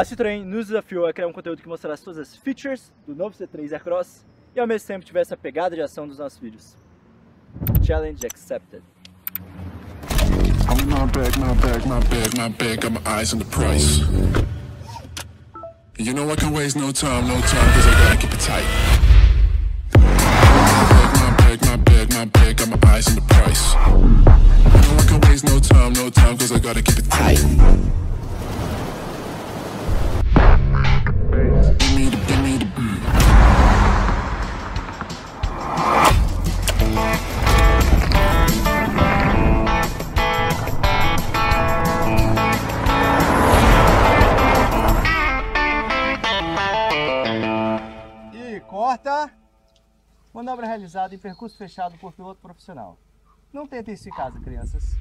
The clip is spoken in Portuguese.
A Citroën nos desafiou a criar um conteúdo que mostrasse todas as features do novo C3 Aircross e ao mesmo tempo tivesse a pegada de ação dos nossos vídeos. Challenge accepted. Corta! Manobra realizada em percurso fechado por piloto profissional. Não tentem isso em casa, crianças.